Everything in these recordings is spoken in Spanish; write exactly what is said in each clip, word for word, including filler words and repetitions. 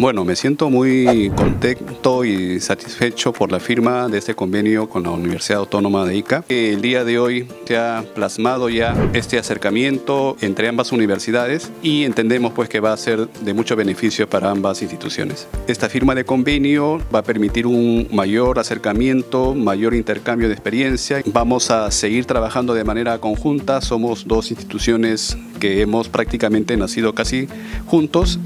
Bueno, me siento muy contento y satisfecho por la firma de este convenio con la Universidad Autónoma de Ica. El día de hoy se ha plasmado ya este acercamiento entre ambas universidades y entendemos pues que va a ser de mucho beneficio para ambas instituciones. Esta firma de convenio va a permitir un mayor acercamiento, mayor intercambio de experiencia. Vamos a seguir trabajando de manera conjunta. Somos dos instituciones que hemos prácticamente nacido casi juntos.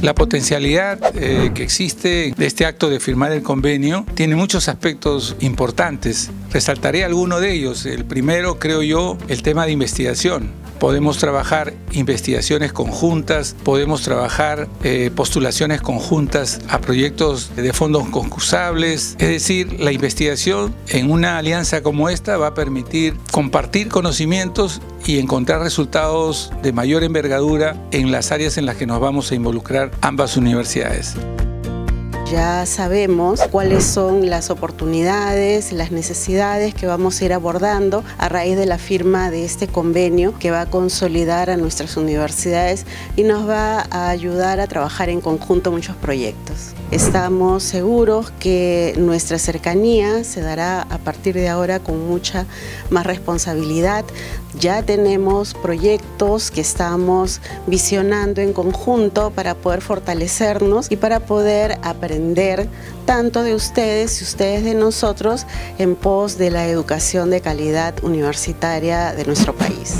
La potencialidad eh, que existe de este acto de firmar el convenio tiene muchos aspectos importantes. Resaltaré alguno de ellos. El primero, creo yo, el tema de investigación. Podemos trabajar investigaciones conjuntas, podemos trabajar eh, postulaciones conjuntas a proyectos de fondos concursables. Es decir, la investigación en una alianza como esta va a permitir compartir conocimientos y encontrar resultados de mayor envergadura en las áreas en las que nos vamos a involucrar ambas universidades. Ya sabemos cuáles son las oportunidades, las necesidades que vamos a ir abordando a raíz de la firma de este convenio que va a consolidar a nuestras universidades y nos va a ayudar a trabajar en conjunto muchos proyectos. Estamos seguros que nuestra cercanía se dará a partir de ahora con mucha más responsabilidad. Ya tenemos proyectos que estamos visionando en conjunto para poder fortalecernos y para poder aprender tanto de ustedes y ustedes de nosotros en pos de la educación de calidad universitaria de nuestro país.